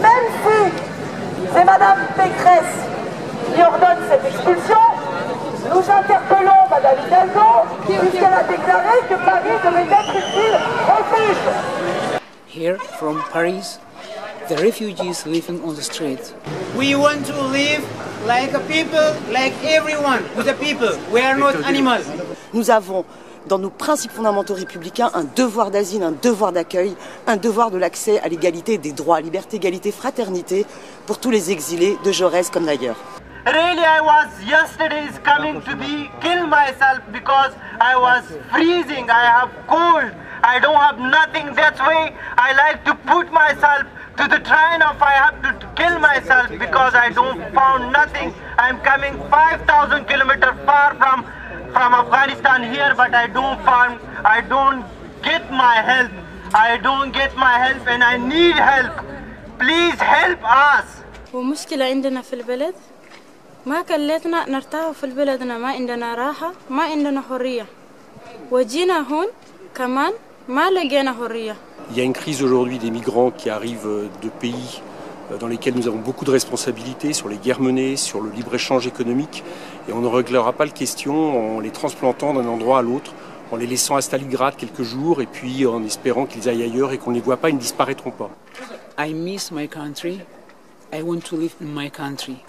Même si c'est Madame Pécresse qui ordonne cette expulsion, nous interpellons Madame Hidalgo, puisqu'elle a déclaré que Paris devait être une ville refuge. Here from Paris, the refugees living on the street. We want to live like a people, like everyone, with the people. We are not animals. Nous avons dans nos principes fondamentaux républicains un devoir d'asile, un devoir d'accueil, un devoir de l'accès à l'égalité des droits, liberté, égalité, fraternité pour tous les exilés de Jaurès comme d'ailleurs. Really, I was yesterday coming to be kill myself because I was freezing. I have cold. I don't have nothing. That's why I like to put myself to the train of I have to kill myself because I don't found nothing. I'm coming 5,000 kilometers far from Afghanistan here, but I don't get my help. I don't get my help and I need help. Please help us. ومشكلة عندنا في البلد ما كلتنا نرتاح في بلدنا، ما عندنا راحة، ما عندنا حرية. وجينا هون كمان ما لقينا حرية. Il y a une crise aujourd'hui des migrants qui arrivent de pays dans lesquels nous avons beaucoup de responsabilités sur les guerres menées, sur le libre-échange économique, et on ne réglera pas la question en les transplantant d'un endroit à l'autre, en les laissant à Stalingrad quelques jours et puis en espérant qu'ils aillent ailleurs et qu'on ne les voit pas, ils ne disparaîtront pas. I miss my country. I want to live in my country.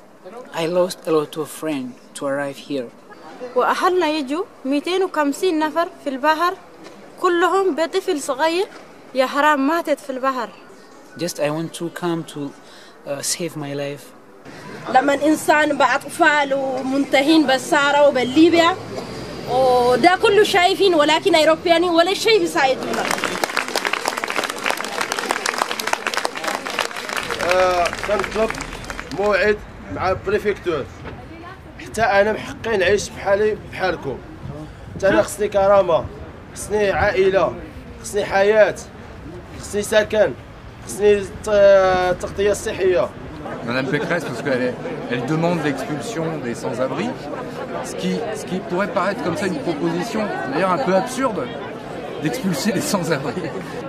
I lost a lot of friends to arrive here. وأهلنا يجوا 250 نفر في البحر كلهم بطفل صغير. يا حرام ماتت في البحر. Just I want to come to save my life. لما الإنسان بأطفال ومنتهين بالسارة وبالليبيا وده كله شايفين ولكن أوروبيين ولا شيء بيساعدونا. سنطلب موعد مع البريفكتور حتى أنا بحقي نعيش بحالي بحالكم. حتى أنا خصني كرامة، خصني عائلة، خصني حياة، خصني سكن. Madame Pécresse, parce qu'elle demande l'expulsion des sans-abri, ce qui pourrait paraître comme ça une proposition, d'ailleurs un peu absurde, d'expulser les sans-abri.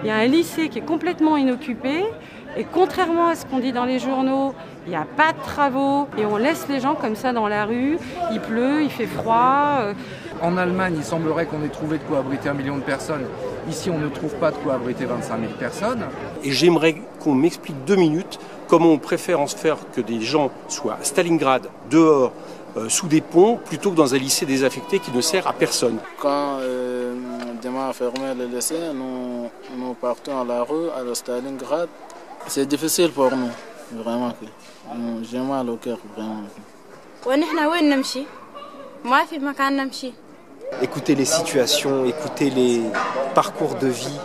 Il y a un lycée qui est complètement inoccupé, et contrairement à ce qu'on dit dans les journaux, il n'y a pas de travaux, et on laisse les gens comme ça dans la rue, il pleut, il fait froid. En Allemagne, il semblerait qu'on ait trouvé de quoi abriter 1 million de personnes. Ici, on ne trouve pas de quoi abriter 25 000 personnes. Et j'aimerais qu'on m'explique 2 minutes comment on préfère en se faire que des gens soient à Stalingrad, dehors, sous des ponts, plutôt que dans un lycée désaffecté qui ne sert à personne. Quand demain a fermé le lycée, nous partons à la rue, à la Stalingrad. C'est difficile pour nous, vraiment. J'ai mal au cœur, vraiment. Écoutez les situations, écoutez les parcours de vie.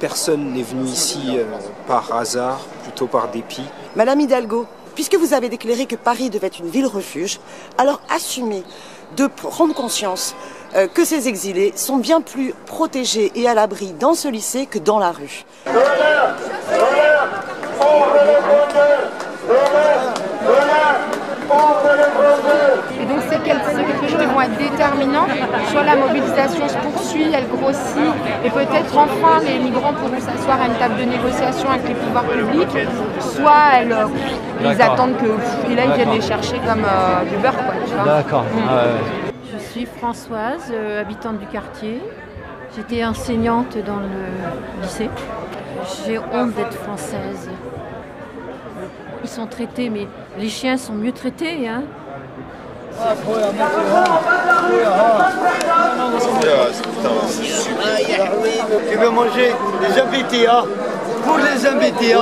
Personne n'est venu ici par hasard, plutôt par dépit. Madame Hidalgo, puisque vous avez déclaré que Paris devait être une ville refuge, alors assumez de prendre conscience que ces exilés sont bien plus protégés et à l'abri dans ce lycée que dans la rue. Et donc c'est quelque chose de moins déterminant sur la mobilisation se poursuit, elle grossit et peut-être enfin les migrants pourront s'asseoir à une table de négociation avec les pouvoirs publics, soit ils attendent que et là ils viennent les chercher comme du beurre quoi, tu vois. D'accord. Je suis Françoise, habitante du quartier. J'étais enseignante dans le lycée. J'ai honte d'être française. Ils sont traités, mais les chiens sont mieux traités, hein. Tu veux manger les invités, hein? Pour les invités, hein?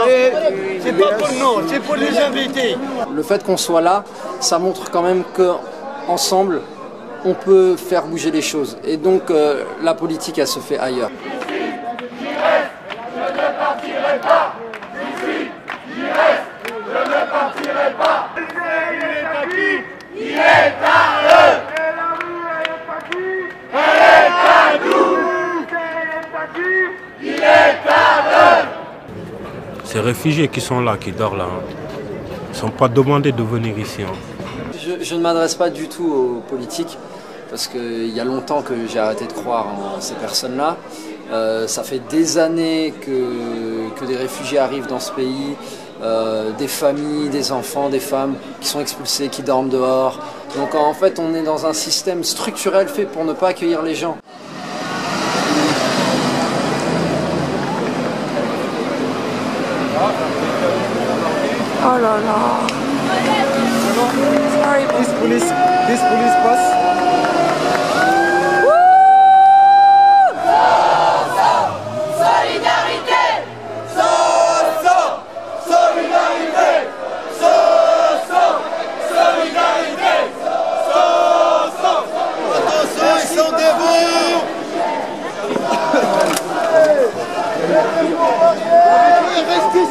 C'est pas pour nous, c'est pour les invités. Le fait qu'on soit là, ça montre quand même qu'ensemble, on peut faire bouger les choses. Et donc, la politique, elle se fait ailleurs. Ces réfugiés qui sont là, qui dorment là, ils ne sont pas demandés de venir ici. Je ne m'adresse pas du tout aux politiques. parce qu'il y a longtemps que j'ai arrêté de croire en ces personnes-là. Ça fait des années que des réfugiés arrivent dans ce pays, des familles, des enfants, des femmes qui sont expulsés, qui dorment dehors. Donc en fait, on est dans un système structurel fait pour ne pas accueillir les gens. Oh là là. Sorry, this police pass.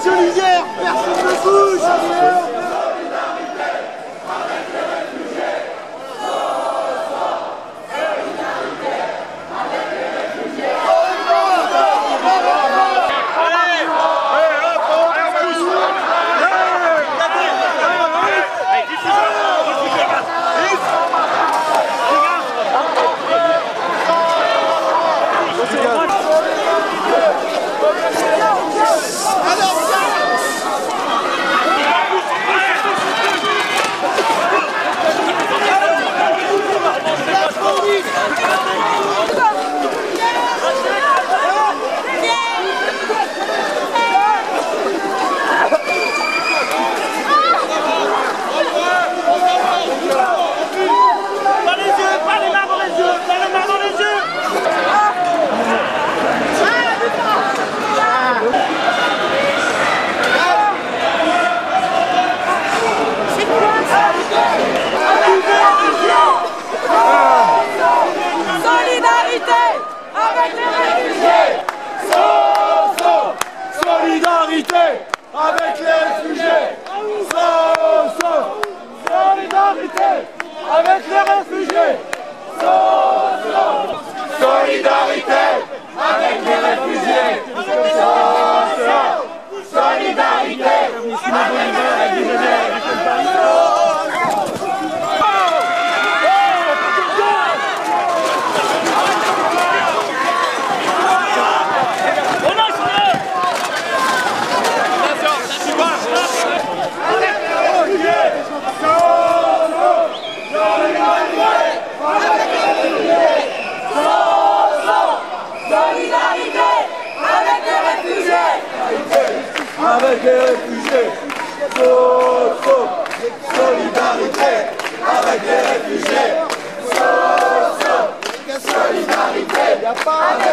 Solidaire, personne ne touche. Solidarité avec les réfugiés. Solidarité avec les réfugiés. Allez, hop, on va. Avec les réfugiés, solidarité avec les réfugiés, solidarité avec les réfugiés, solidarité avec les réfugiés. Avec les réfugiés, solidarité avec les réfugiés, solidarité avec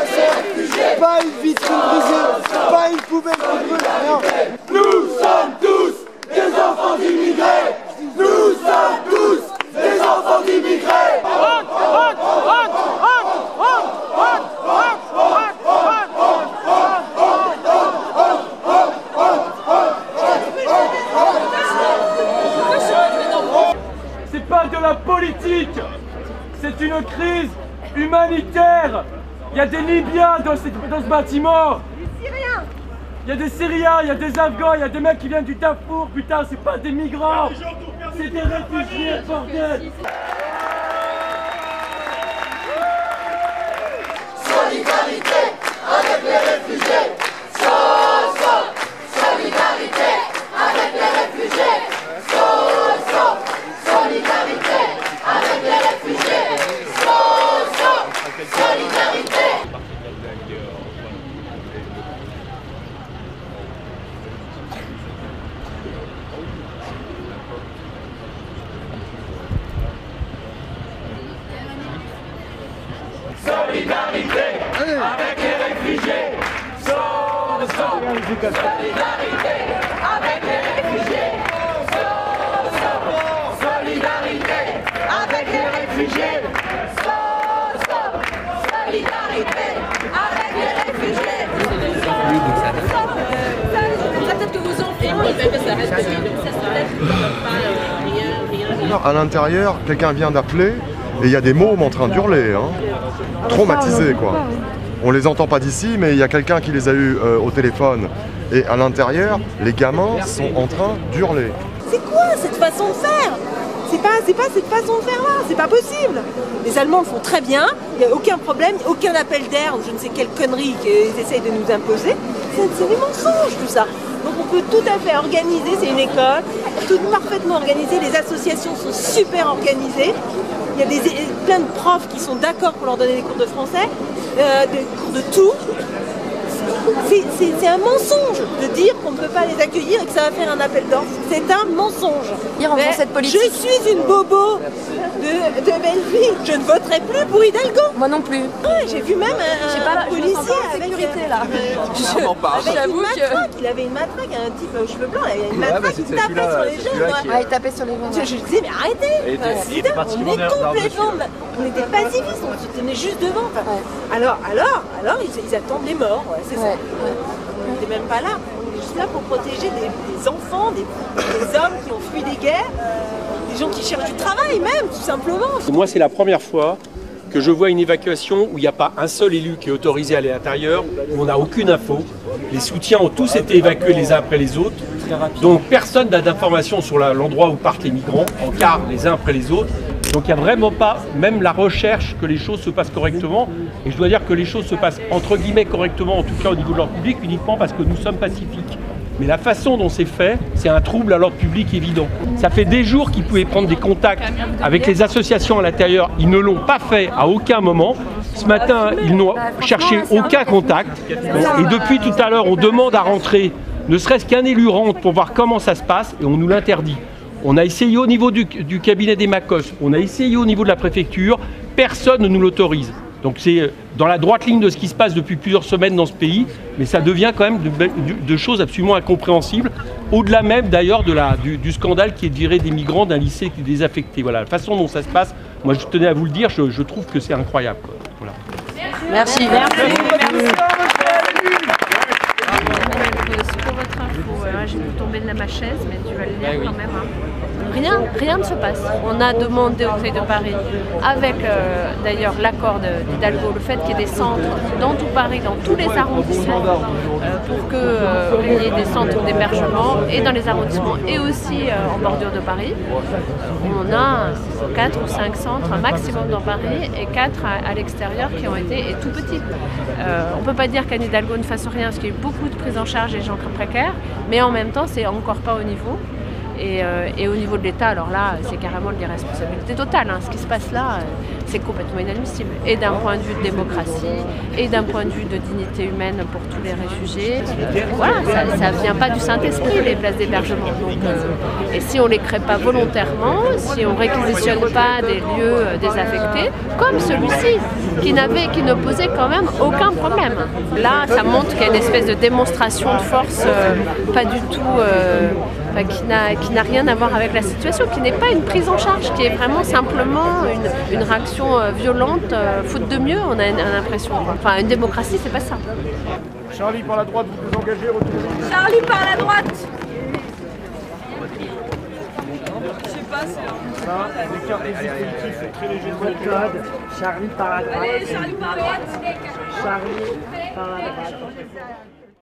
les réfugiés. Pas une vitrine brisée, pas une poubelle brûlée. Nous sommes tous des enfants d'immigrés. Nous sommes tous des enfants d'immigrés. Politique, c'est une crise humanitaire. Il y a des Libyens dans ce bâtiment. Il y a des Syriens, il y a des Afghans, il y a des mecs qui viennent du Darfour. Putain, c'est pas des migrants, c'est des réfugiés, bordel. Solidarité avec les réfugiés. Solidarité avec les réfugiés. Solidarité avec les réfugiés, solidarité. Solidarité avec les réfugiés, solidarité avec les réfugiés. Réfugiés, solidarité avec les réfugiés. Peut-être que vous en faites, que ça reste donc ça se lève, rien. À l'intérieur, quelqu'un vient d'appeler et il y a des mômes en train d'hurler, hein. Traumatisés quoi. On les entend pas d'ici, mais il y a quelqu'un qui les a eu au téléphone. Et à l'intérieur, les gamins sont en train d'hurler. C'est quoi cette façon de faire ? C'est pas cette façon de faire là, c'est pas possible. Les Allemands le font très bien, il n'y a aucun problème, aucun appel d'air ou je ne sais quelle connerie qu'ils essayent de nous imposer. C'est des mensonges tout ça. Donc on peut tout à fait organiser, c'est une école, tout parfaitement organisée, les associations sont super organisées. Il y a plein de profs qui sont d'accord pour leur donner des cours de français, des cours de tout. C'est un mensonge de dire qu'on ne peut pas les accueillir et que ça va faire un appel d'ordre. C'est un mensonge. Je suis une bobo de Belgique. Je ne voterai plus pour Hidalgo. Moi non plus. Ouais, j'ai vu même un policier avec une matraque. Il avait une matraque, un type aux cheveux blancs. Il avait une matraque qui tapait sur les jeunes. Il tapait sur les gens. Je disais mais arrêtez. On était pacifistes, on se tenait juste devant. Alors ils attendent les morts. On n'était même pas là, on est juste là pour protéger des enfants, des hommes qui ont fui des guerres, des gens qui cherchent du travail même, tout simplement. Moi c'est la première fois que je vois une évacuation où il n'y a pas un seul élu qui est autorisé à aller à l'intérieur, où on n'a aucune info. Les soutiens ont tous été évacués les uns après les autres, donc personne n'a d'informations sur l'endroit où partent les migrants, en quart les uns après les autres. Donc il n'y a vraiment pas, même la recherche, que les choses se passent correctement. Et je dois dire que les choses se passent entre guillemets correctement, en tout cas au niveau de l'ordre public, uniquement parce que nous sommes pacifiques. Mais la façon dont c'est fait, c'est un trouble à l'ordre public évident. Ça fait des jours qu'ils pouvaient prendre des contacts avec les associations à l'intérieur. Ils ne l'ont pas fait à aucun moment. Ce matin, ils n'ont cherché aucun contact. Et depuis tout à l'heure, on demande à rentrer, ne serait-ce qu'un élu rentre pour voir comment ça se passe, et on nous l'interdit. On a essayé au niveau du cabinet des Macos, on a essayé au niveau de la préfecture, personne ne nous l'autorise. Donc c'est dans la droite ligne de ce qui se passe depuis plusieurs semaines dans ce pays, mais ça devient quand même de choses absolument incompréhensibles, au-delà même d'ailleurs du scandale qui est de virer des migrants d'un lycée qui est désaffecté. Voilà, la façon dont ça se passe, moi je tenais à vous le dire, je trouve que c'est incroyable. Voilà. Merci. Je vais tomber de ma chaise, mais tu vas le lire quand même. Hein. Rien ne se passe. On a demandé au préfet de Paris, avec d'ailleurs l'accord d'Hidalgo, le fait qu'il y ait des centres dans tout Paris, dans tous les arrondissements, pour qu'il y ait des centres d'hébergement et dans les arrondissements et aussi en bordure de Paris. On a 4 ou 5 centres, un maximum dans Paris, et 4 à l'extérieur qui ont été tout petits. On ne peut pas dire qu'à Hidalgo ne fasse rien, parce qu'il y a eu beaucoup de prise en charge des gens précaires, mais en même temps, c'est encore pas au niveau. Et au niveau de l'État, alors là, c'est carrément de l'irresponsabilité totale. Hein. Ce qui se passe là, c'est complètement inadmissible. Et d'un point de vue de démocratie, et d'un point de vue de dignité humaine pour tous les réfugiés. Voilà, ça ne vient pas du Saint-Esprit, les places d'hébergement. Et si on ne les crée pas volontairement, si on ne réquisitionne pas des lieux désaffectés, comme celui-ci, qui ne posait quand même aucun problème. Là, ça montre qu'il y a une espèce de démonstration de force, pas du tout... qui n'a rien à voir avec la situation, qui n'est pas une prise en charge, qui est vraiment simplement une réaction violente, faute de mieux, on a l'impression. Enfin, une démocratie, c'est pas ça. Charlie, par la droite, vous vous engagez, retrouvez-vous. Charlie, par la droite. Je sais pas, c'est... Ça, l'écart des dispositifs est très léger. Le code, Charlie, par la droite. Allez, Charlie, par la droite. Charlie, par la droite.